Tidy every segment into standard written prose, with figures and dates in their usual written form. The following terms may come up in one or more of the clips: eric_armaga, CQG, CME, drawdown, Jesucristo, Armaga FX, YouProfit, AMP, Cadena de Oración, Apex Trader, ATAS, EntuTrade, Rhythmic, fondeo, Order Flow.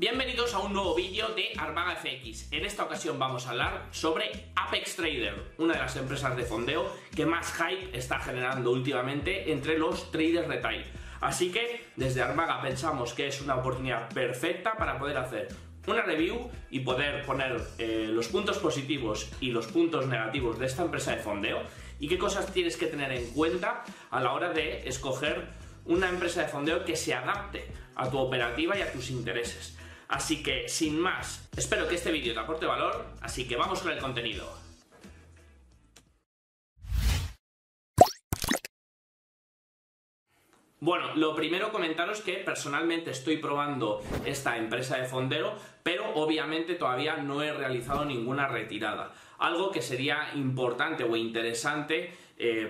Bienvenidos a un nuevo vídeo de Armaga FX. En esta ocasión vamos a hablar sobre Apex Trader, una de las empresas de fondeo que más hype está generando últimamente entre los traders retail. Así que desde Armaga pensamos que es una oportunidad perfecta para poder hacer una review y poder poner los puntos positivos y los puntos negativos de esta empresa de fondeo y qué cosas tienes que tener en cuenta a la hora de escoger una empresa de fondeo que se adapte a tu operativa y a tus intereses. Así que, sin más, espero que este vídeo te aporte valor, así que vamos con el contenido. Bueno, lo primero comentaros que personalmente estoy probando esta empresa de fondeo, pero obviamente todavía no he realizado ninguna retirada. Algo que sería importante o interesante,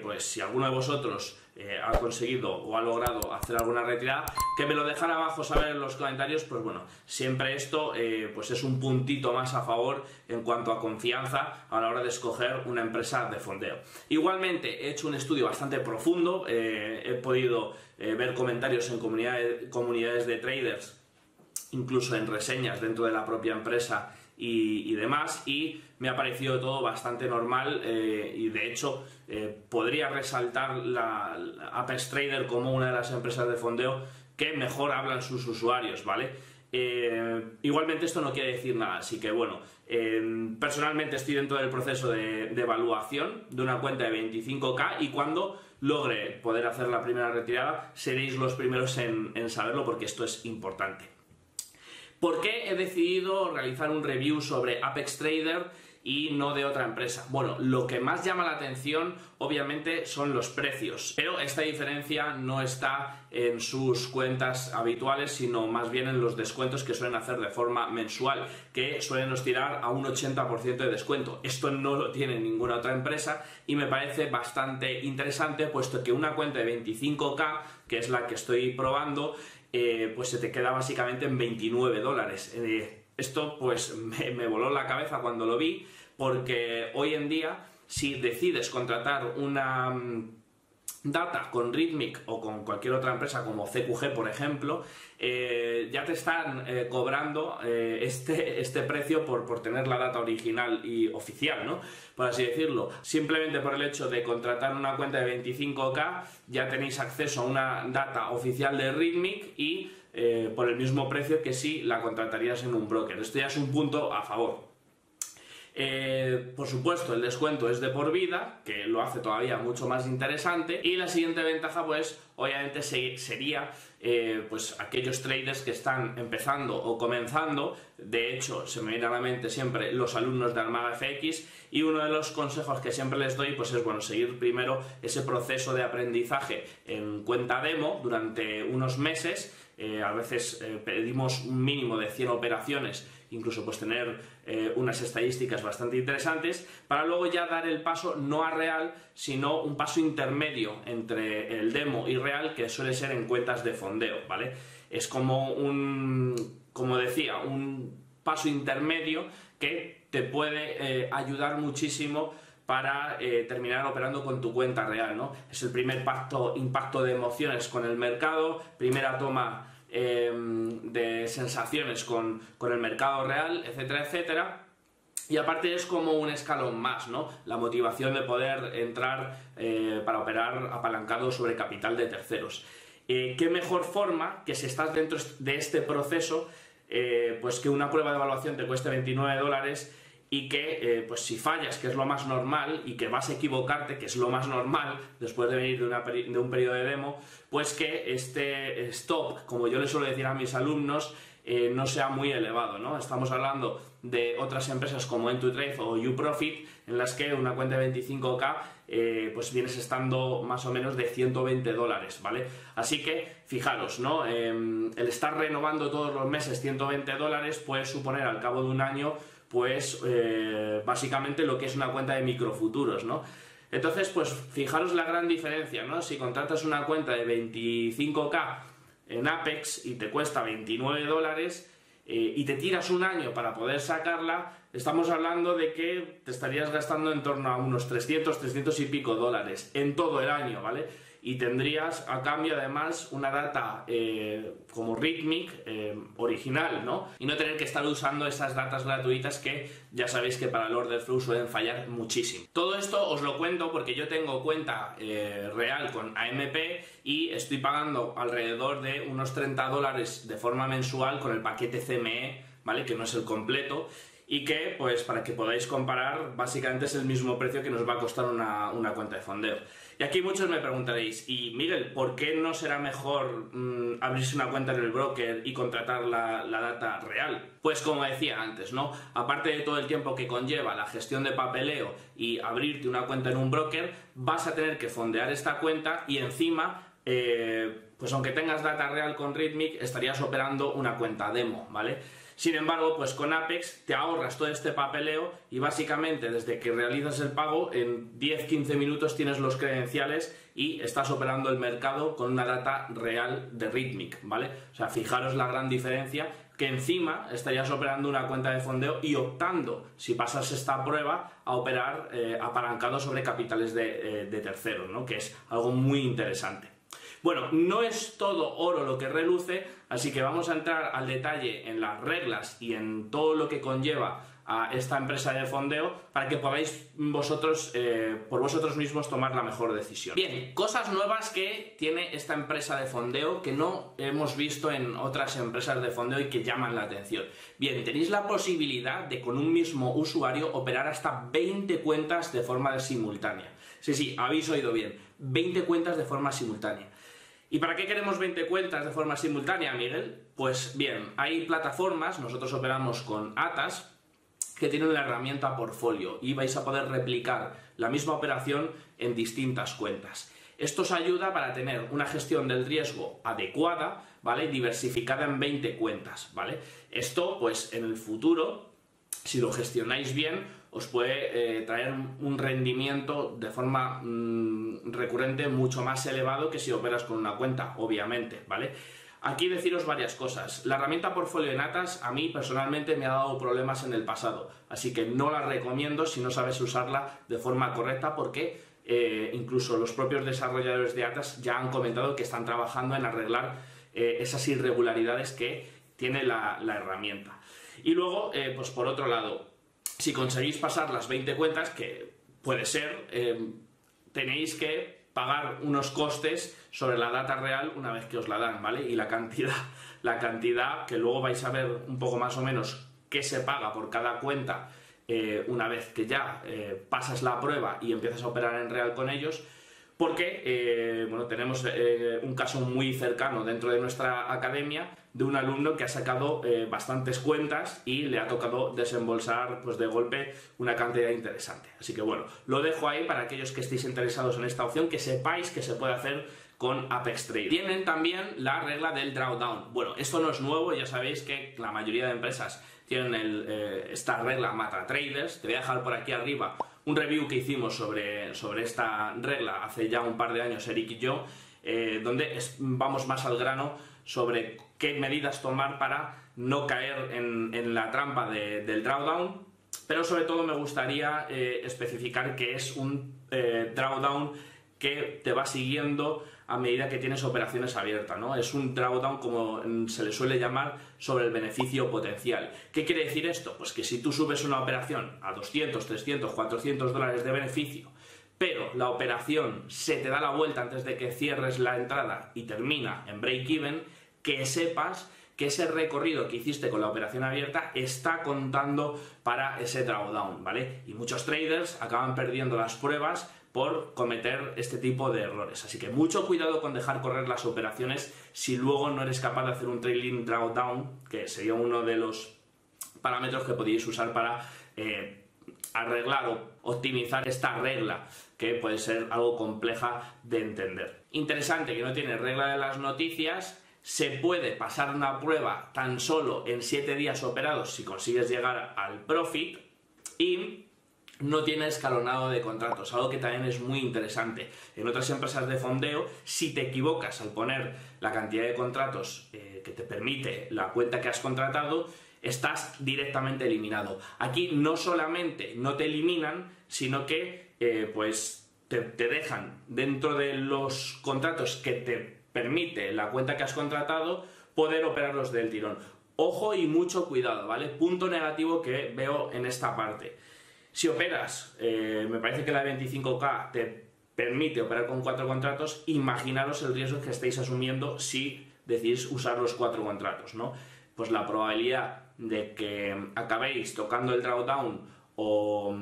pues si alguno de vosotros ha conseguido o ha logrado hacer alguna retirada, que me lo dejara abajo saber en los comentarios. Pues bueno, siempre esto pues es un puntito más a favor en cuanto a confianza a la hora de escoger una empresa de fondeo. Igualmente he hecho un estudio bastante profundo, he podido ver comentarios en comunidades de traders, incluso en reseñas dentro de la propia empresa y demás, y me ha parecido todo bastante normal y de hecho podría resaltar la Apex Trader como una de las empresas de fondeo que mejor hablan sus usuarios, ¿vale? Igualmente esto no quiere decir nada, así que bueno, personalmente estoy dentro del proceso de evaluación de una cuenta de 25K y cuando logre poder hacer la primera retirada seréis los primeros en saberlo, porque esto es importante. ¿Por qué he decidido realizar un review sobre Apex Trader y no de otra empresa? Bueno, lo que más llama la atención obviamente son los precios, pero esta diferencia no está en sus cuentas habituales, sino más bien en los descuentos que suelen hacer de forma mensual, que suelen oscilar a un 80% de descuento. Esto no lo tiene ninguna otra empresa y me parece bastante interesante, puesto que una cuenta de 25K, que es la que estoy probando, pues se te queda básicamente en $29. Esto pues me voló la cabeza cuando lo vi, porque hoy en día si decides contratar una data con Rhythmic o con cualquier otra empresa como CQG, por ejemplo, ya te están cobrando este precio por tener la data original y oficial, ¿no? Por así decirlo. Simplemente por el hecho de contratar una cuenta de 25K ya tenéis acceso a una data oficial de Rhythmic y por el mismo precio que si la contratarías en un broker. Esto ya es un punto a favor. Por supuesto, el descuento es de por vida, que lo hace todavía mucho más interesante. Y la siguiente ventaja, pues obviamente sería pues aquellos traders que están empezando o comenzando. De hecho, se me viene a la mente siempre los alumnos de Armaga FX, y uno de los consejos que siempre les doy pues es, bueno, seguir primero ese proceso de aprendizaje en cuenta demo durante unos meses. A veces pedimos un mínimo de 100 operaciones, incluso pues tener unas estadísticas bastante interesantes, para luego ya dar el paso no a real, sino un paso intermedio entre el demo y real, que suele ser en cuentas de fondeo, ¿vale? Es como un paso intermedio que te puede ayudar muchísimo para terminar operando con tu cuenta real, ¿no? Es el primer impacto de emociones con el mercado, primera toma de sensaciones con el mercado real, etcétera, etcétera. Y aparte es como un escalón más, ¿no? La motivación de poder entrar para operar apalancado sobre capital de terceros. ¿Qué mejor forma que si estás dentro de este proceso, pues que una prueba de evaluación te cueste $29 y que, pues si fallas, que es lo más normal, y que vas a equivocarte, que es lo más normal después de venir de un periodo de demo, pues que este stop, como yo le suelo decir a mis alumnos, no sea muy elevado, ¿no? Estamos hablando de otras empresas como EntuTrade o YouProfit, en las que una cuenta de 25K pues vienes estando más o menos de $120, ¿vale? Así que fijaros, ¿no? El estar renovando todos los meses $120 puede suponer al cabo de un año pues básicamente lo que es una cuenta de microfuturos, ¿no? Entonces, pues fijaros la gran diferencia, ¿no? Si contratas una cuenta de 25K en Apex y te cuesta $29 y te tiras un año para poder sacarla, estamos hablando de que te estarías gastando en torno a unos 300 y pico dólares en todo el año, ¿vale? Y tendrías a cambio además una data como Rhythmic, original, ¿no? Y no tener que estar usando esas datas gratuitas que ya sabéis que para el order flow suelen fallar muchísimo. Todo esto os lo cuento porque yo tengo cuenta real con AMP y estoy pagando alrededor de unos $30 de forma mensual con el paquete CME, ¿vale? Que no es el completo. Y que, pues, para que podáis comparar, básicamente es el mismo precio que nos va a costar una cuenta de fondeo. Y aquí muchos me preguntaréis, y Miguel, ¿por qué no será mejor abrirse una cuenta en el broker y contratar la data real? Pues como decía antes, ¿no? Aparte de todo el tiempo que conlleva la gestión de papeleo y abrirte una cuenta en un broker, vas a tener que fondear esta cuenta y encima... pues aunque tengas data real con Rhythmic, estarías operando una cuenta demo, ¿vale? Sin embargo, pues con Apex te ahorras todo este papeleo y básicamente desde que realizas el pago en 10-15 minutos tienes los credenciales y estás operando el mercado con una data real de Rhythmic, ¿vale? O sea, fijaros la gran diferencia, que encima estarías operando una cuenta de fondeo y optando, si pasas esta prueba, a operar apalancado sobre capitales de terceros, ¿no? Que es algo muy interesante. Bueno, no es todo oro lo que reluce, así que vamos a entrar al detalle en las reglas y en todo lo que conlleva a esta empresa de fondeo para que podáis vosotros, por vosotros mismos, tomar la mejor decisión. Bien, cosas nuevas que tiene esta empresa de fondeo que no hemos visto en otras empresas de fondeo y que llaman la atención. Bien, tenéis la posibilidad de con un mismo usuario operar hasta 20 cuentas de forma simultánea. Sí, sí, habéis oído bien, 20 cuentas de forma simultánea. ¿Y para qué queremos 20 cuentas de forma simultánea, Miguel? Pues bien, hay plataformas, nosotros operamos con ATAS, que tienen la herramienta portfolio y vais a poder replicar la misma operación en distintas cuentas. Esto os ayuda para tener una gestión del riesgo adecuada, ¿vale? Diversificada en 20 cuentas, ¿vale? Esto, pues en el futuro, si lo gestionáis bien, os puede traer un rendimiento de forma recurrente mucho más elevado que si operas con una cuenta, obviamente, ¿vale? Aquí deciros varias cosas. La herramienta portfolio en ATAS a mí personalmente me ha dado problemas en el pasado, así que no la recomiendo si no sabes usarla de forma correcta porque incluso los propios desarrolladores de ATAS ya han comentado que están trabajando en arreglar esas irregularidades que tiene la herramienta. Y luego, pues por otro lado, si conseguís pasar las 20 cuentas, que puede ser, tenéis que pagar unos costes sobre la data real una vez que os la dan, ¿vale? Y la cantidad que luego vais a ver un poco más o menos qué se paga por cada cuenta una vez que ya pasas la prueba y empiezas a operar en real con ellos, porque bueno, tenemos un caso muy cercano dentro de nuestra academia de un alumno que ha sacado bastantes cuentas y le ha tocado desembolsar, pues de golpe, una cantidad interesante. Así que bueno, lo dejo ahí para aquellos que estéis interesados en esta opción, que sepáis que se puede hacer con Apex Trader. Tienen también la regla del drawdown. Bueno, esto no es nuevo, ya sabéis que la mayoría de empresas tienen esta regla mata traders. Te voy a dejar por aquí arriba un review que hicimos sobre esta regla hace ya un par de años, Eric y yo, donde vamos más al grano sobre qué medidas tomar para no caer en la trampa del drawdown, pero sobre todo me gustaría especificar que es un drawdown que te va siguiendo a medida que tienes operaciones abiertas, ¿no? Es un drawdown, como se le suele llamar, sobre el beneficio potencial. ¿Qué quiere decir esto? Pues que si tú subes una operación a 200, 300, 400 dólares de beneficio, pero la operación se te da la vuelta antes de que cierres la entrada y termina en break-even, que sepas que ese recorrido que hiciste con la operación abierta está contando para ese drawdown, ¿vale? Y muchos traders acaban perdiendo las pruebas por cometer este tipo de errores. Así que mucho cuidado con dejar correr las operaciones si luego no eres capaz de hacer un trailing drawdown, que sería uno de los parámetros que podéis usar para arreglar o optimizar esta regla, que puede ser algo compleja de entender. Interesante que no tiene regla de las noticias, se puede pasar una prueba tan solo en 7 días operados si consigues llegar al profit y no tiene escalonado de contratos, algo que también es muy interesante. En otras empresas de fondeo, si te equivocas al poner la cantidad de contratos que te permite la cuenta que has contratado, estás directamente eliminado. Aquí no solamente no te eliminan, sino que pues te dejan dentro de los contratos que te permite la cuenta que has contratado poder operarlos del tirón. Ojo y mucho cuidado, ¿vale? Punto negativo que veo en esta parte. Si operas, me parece que la de 25K te permite operar con 4 contratos, imaginaros el riesgo que estáis asumiendo si decidís usar los 4 contratos, ¿no? Pues la probabilidad de que acabéis tocando el drawdown o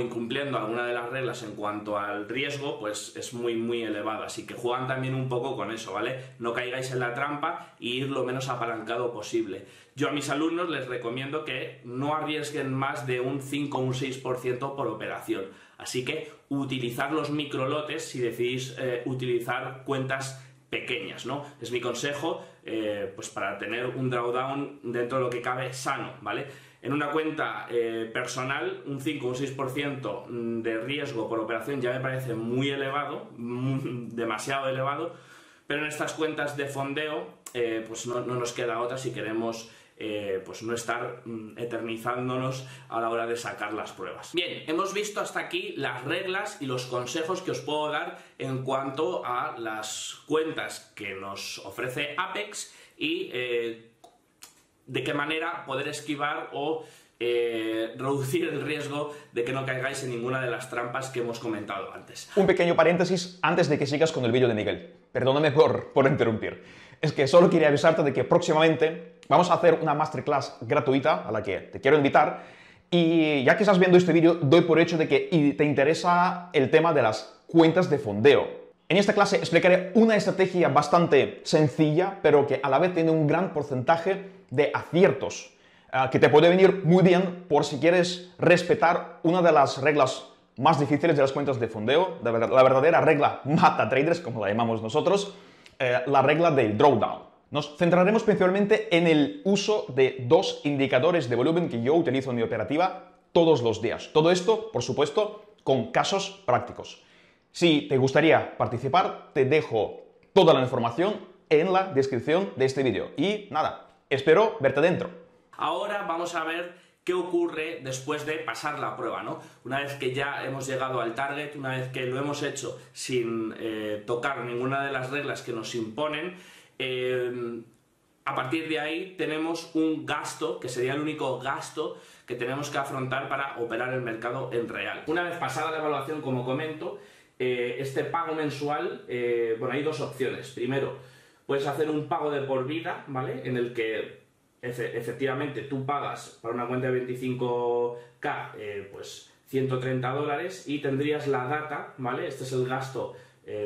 incumpliendo alguna de las reglas en cuanto al riesgo, pues es muy muy elevada, así que juegan también un poco con eso, ¿vale? No caigáis en la trampa y ir lo menos apalancado posible. Yo a mis alumnos les recomiendo que no arriesguen más de un 5 o un 6% por operación, así que utilizar los microlotes si decidís utilizar cuentas pequeñas, ¿no? Es mi consejo, pues para tener un drawdown dentro de lo que cabe sano, ¿vale? En una cuenta personal, un 5 o un 6% de riesgo por operación ya me parece muy elevado, demasiado elevado, pero en estas cuentas de fondeo pues no nos queda otra si queremos pues no estar eternizándonos a la hora de sacar las pruebas. Bien, hemos visto hasta aquí las reglas y los consejos que os puedo dar en cuanto a las cuentas que nos ofrece Apex y de qué manera poder esquivar o reducir el riesgo de que no caigáis en ninguna de las trampas que hemos comentado antes. Un pequeño paréntesis antes de que sigas con el vídeo de Miguel. Perdóname por interrumpir. Es que solo quería avisarte de que próximamente vamos a hacer una masterclass gratuita a la que te quiero invitar, y ya que estás viendo este vídeo doy por hecho de que te interesa el tema de las cuentas de fondeo. En esta clase explicaré una estrategia bastante sencilla, pero que a la vez tiene un gran porcentaje de aciertos, que te puede venir muy bien por si quieres respetar una de las reglas más difíciles de las cuentas de fondeo, la verdadera regla mata traders, como la llamamos nosotros, la regla del drawdown. Nos centraremos principalmente en el uso de dos indicadores de volumen que yo utilizo en mi operativa todos los días. Todo esto, por supuesto, con casos prácticos. Si te gustaría participar, te dejo toda la información en la descripción de este vídeo. Y nada, espero verte dentro. Ahora vamos a ver qué ocurre después de pasar la prueba, ¿no? Una vez que ya hemos llegado al target, una vez que lo hemos hecho sin tocar ninguna de las reglas que nos imponen, a partir de ahí tenemos un gasto, que sería el único gasto que tenemos que afrontar para operar el mercado en real. Una vez pasada la evaluación, como comento, este pago mensual, bueno, hay dos opciones. Primero, puedes hacer un pago de por vida, ¿vale? En el que efectivamente tú pagas para una cuenta de 25K, pues $130 y tendrías la data, ¿vale? Este es el gasto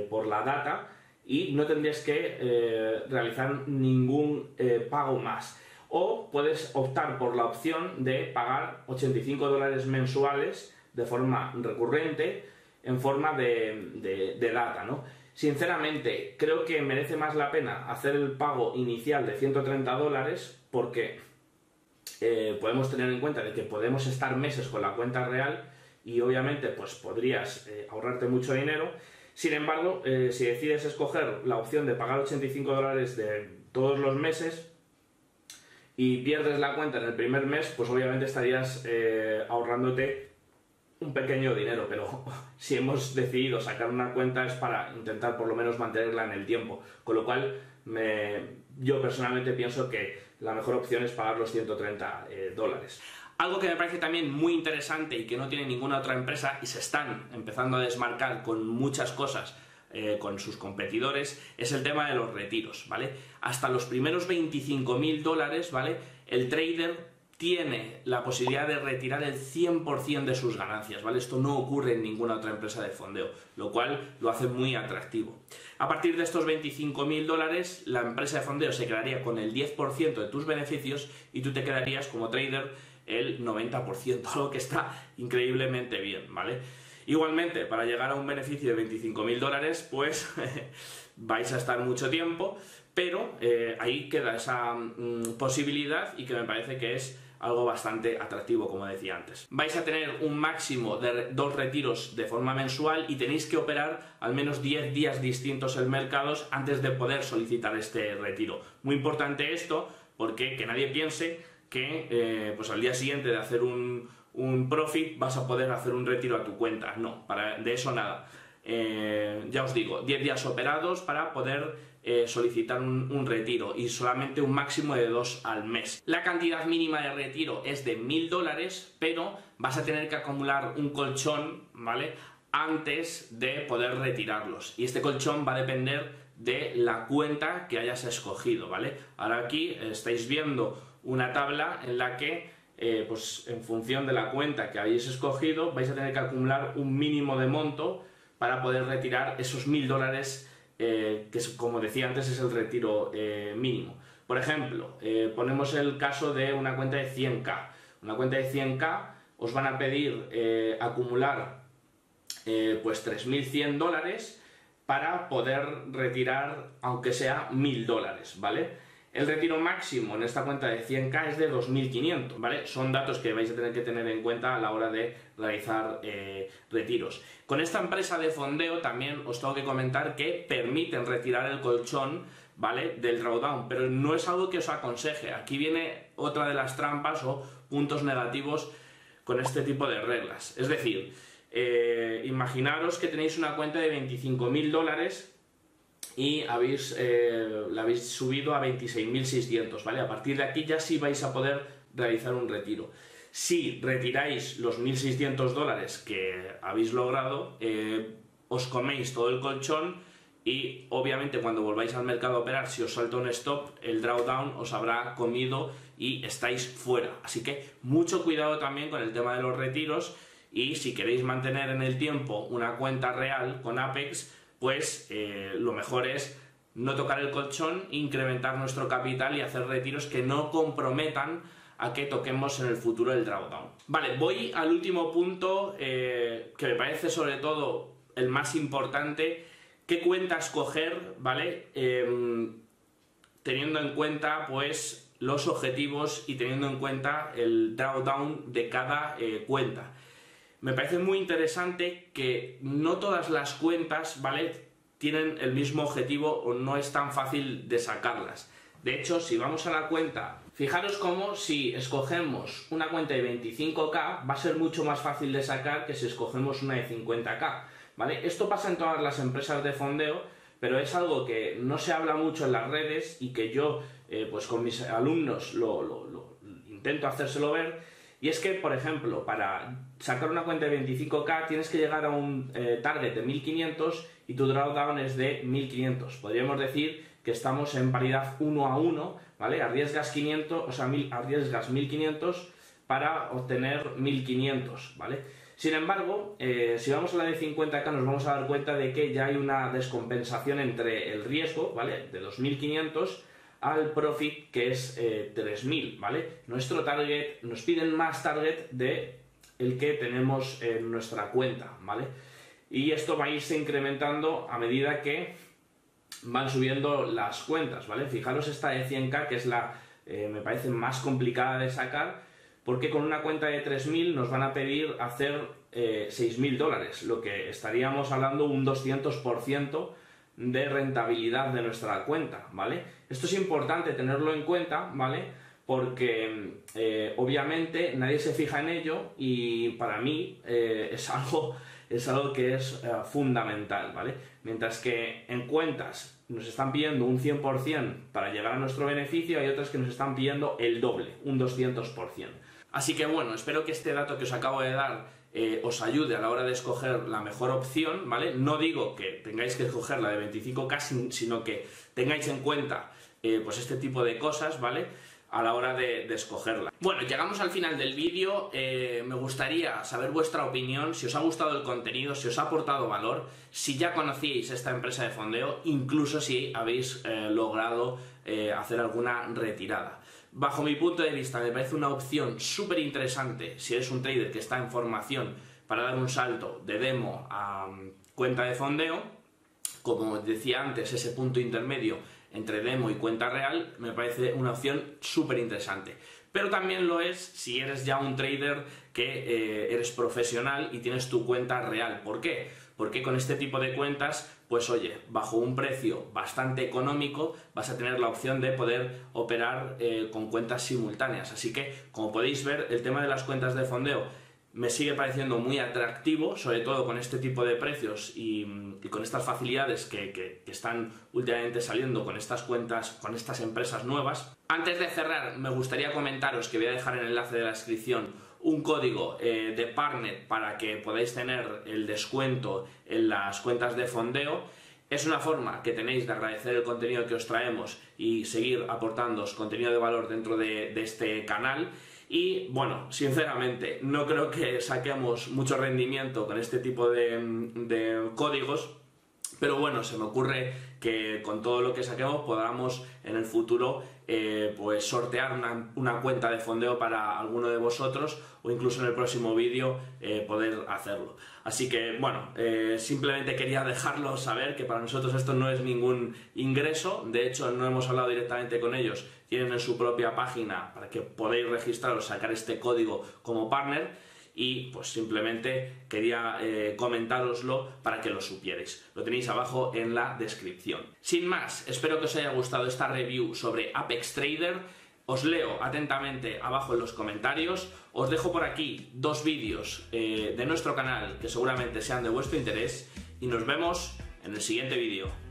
por la data y no tendrías que realizar ningún pago más. O puedes optar por la opción de pagar $85 mensuales de forma recurrente, en forma de data, ¿no? Sinceramente, creo que merece más la pena hacer el pago inicial de $130 porque podemos tener en cuenta de que podemos estar meses con la cuenta real y obviamente pues podrías ahorrarte mucho dinero. Sin embargo, si decides escoger la opción de pagar $85 de todos los meses y pierdes la cuenta en el primer mes, pues obviamente estarías ahorrándote un pequeño dinero, pero si hemos decidido sacar una cuenta es para intentar por lo menos mantenerla en el tiempo, con lo cual yo personalmente pienso que la mejor opción es pagar los $130. Algo que me parece también muy interesante y que no tiene ninguna otra empresa y se están empezando a desmarcar con muchas cosas con sus competidores es el tema de los retiros, ¿vale? Hasta los primeros $25.000, ¿vale? El trader tiene la posibilidad de retirar el 100% de sus ganancias, ¿vale? Esto no ocurre en ninguna otra empresa de fondeo, lo cual lo hace muy atractivo. A partir de estos $25.000, la empresa de fondeo se quedaría con el 10% de tus beneficios y tú te quedarías como trader el 90%, algo que está increíblemente bien, ¿vale? Igualmente, para llegar a un beneficio de $25.000, pues vais a estar mucho tiempo, pero ahí queda esa posibilidad y que me parece que es algo bastante atractivo, como decía antes. Vais a tener un máximo de 2 retiros de forma mensual y tenéis que operar al menos 10 días distintos en mercados antes de poder solicitar este retiro. Muy importante esto, porque que nadie piense que pues al día siguiente de hacer un profit vas a poder hacer un retiro a tu cuenta. No, de eso nada. Ya os digo, 10 días operados para poder solicitar un retiro, y solamente un máximo de 2 al mes. La cantidad mínima de retiro es de $1000, pero vas a tener que acumular un colchón, ¿vale?, antes de poder retirarlos, y este colchón va a depender de la cuenta que hayas escogido, ¿vale? Ahora aquí estáis viendo una tabla en la que pues en función de la cuenta que habéis escogido vais a tener que acumular un mínimo de monto para poder retirar esos $1000, que es, como decía antes, es el retiro mínimo. Por ejemplo, ponemos el caso de una cuenta de 100k. Una cuenta de 100k os van a pedir acumular pues $3100 para poder retirar, aunque sea $1000, ¿vale? El retiro máximo en esta cuenta de 100k es de 2500, ¿vale? Son datos que vais a tener que tener en cuenta a la hora de realizar retiros. Con esta empresa de fondeo también os tengo que comentar que permiten retirar el colchón, ¿vale?, del drawdown, pero no es algo que os aconseje. Aquí viene otra de las trampas o puntos negativos con este tipo de reglas. Es decir, imaginaros que tenéis una cuenta de $25.000 y habéis, la habéis subido a 26.600, ¿vale? A partir de aquí ya sí vais a poder realizar un retiro. Si retiráis los $1600 que habéis logrado, os coméis todo el colchón y obviamente cuando volváis al mercado a operar, si os salta un stop, el drawdown os habrá comido y estáis fuera. Así que mucho cuidado también con el tema de los retiros. Y si queréis mantener en el tiempo una cuenta real con Apex, pues lo mejor es no tocar el colchón, incrementar nuestro capital y hacer retiros que no comprometan a que toquemos en el futuro el drawdown. Vale, voy al último punto, que me parece sobre todo el más importante: qué cuenta escoger, ¿vale? Teniendo en cuenta pues los objetivos y teniendo en cuenta el drawdown de cada cuenta. Me parece muy interesante que no todas las cuentas, ¿vale?, tienen el mismo objetivo o no es tan fácil de sacarlas. De hecho, si vamos a la cuenta, fijaros cómo si escogemos una cuenta de 25k va a ser mucho más fácil de sacar que si escogemos una de 50k, ¿vale? Esto pasa en todas las empresas de fondeo, pero es algo que no se habla mucho en las redes y que yo pues con mis alumnos intento hacérselo ver. Y es que, por ejemplo, para sacar una cuenta de 25k tienes que llegar a un target de 1500 y tu drawdown es de 1500. Podríamos decir que estamos en paridad 1 a 1, ¿vale? Arriesgas 500, o sea, arriesgas 1500 para obtener 1500, ¿vale? Sin embargo, si vamos a la de 50k nos vamos a dar cuenta de que ya hay una descompensación entre el riesgo, ¿vale?, de 2500 al profit, que es 3000, ¿vale? Nuestro target, nos piden más target de el que tenemos en nuestra cuenta, ¿vale? Y esto va a irse incrementando a medida que van subiendo las cuentas, ¿vale? Fijaros esta de 100k, que es la, me parece, más complicada de sacar, porque con una cuenta de 3000 nos van a pedir hacer $6000, lo que estaríamos hablando un 200% de rentabilidad de nuestra cuenta, ¿vale? Esto es importante tenerlo en cuenta, ¿vale? Porque obviamente nadie se fija en ello y para mí es algo que es fundamental, ¿vale? Mientras que en cuentas nos están pidiendo un 100% para llegar a nuestro beneficio, hay otras que nos están pidiendo el doble, un 200%. Así que bueno, espero que este dato que os acabo de dar os ayude a la hora de escoger la mejor opción, ¿vale? No digo que tengáis que escoger la de 25k, sino que tengáis en cuenta pues este tipo de cosas, ¿vale?, a la hora de escogerla. Bueno, llegamos al final del vídeo. Me gustaría saber vuestra opinión, si os ha gustado el contenido, si os ha aportado valor, si ya conocíais esta empresa de fondeo, incluso si habéis logrado hacer alguna retirada. Bajo mi punto de vista me parece una opción súper interesante si eres un trader que está en formación para dar un salto de demo a cuenta de fondeo. Como decía antes, ese punto intermedio entre demo y cuenta real me parece una opción súper interesante. Pero también lo es si eres ya un trader que eres profesional y tienes tu cuenta real. ¿Por qué? Porque con este tipo de cuentas, pues oye, bajo un precio bastante económico vas a tener la opción de poder operar con cuentas simultáneas. Así que, como podéis ver, el tema de las cuentas de fondeo me sigue pareciendo muy atractivo, sobre todo con este tipo de precios y con estas facilidades que están últimamente saliendo con estas cuentas, con estas empresas nuevas. Antes de cerrar, me gustaría comentaros que voy a dejar en el enlace de la descripción un código de Partner para que podáis tener el descuento en las cuentas de fondeo. Es una forma que tenéis de agradecer el contenido que os traemos y seguir aportándoos contenido de valor dentro de este canal. Y bueno, sinceramente, no creo que saquemos mucho rendimiento con este tipo de códigos, pero bueno, se me ocurre que con todo lo que saquemos podamos en el futuro pues sortear una cuenta de fondeo para alguno de vosotros, o incluso en el próximo vídeo poder hacerlo. Así que bueno, simplemente quería dejarlo saber que para nosotros esto no es ningún ingreso, de hecho no hemos hablado directamente con ellos, tienen en su propia página para que podáis registraros, sacar este código como partner. Y pues simplemente quería comentároslo para que lo supierais. Lo tenéis abajo en la descripción. Sin más, espero que os haya gustado esta review sobre Apex Trader. Os leo atentamente abajo en los comentarios. Os dejo por aquí dos vídeos de nuestro canal que seguramente sean de vuestro interés. Y nos vemos en el siguiente vídeo.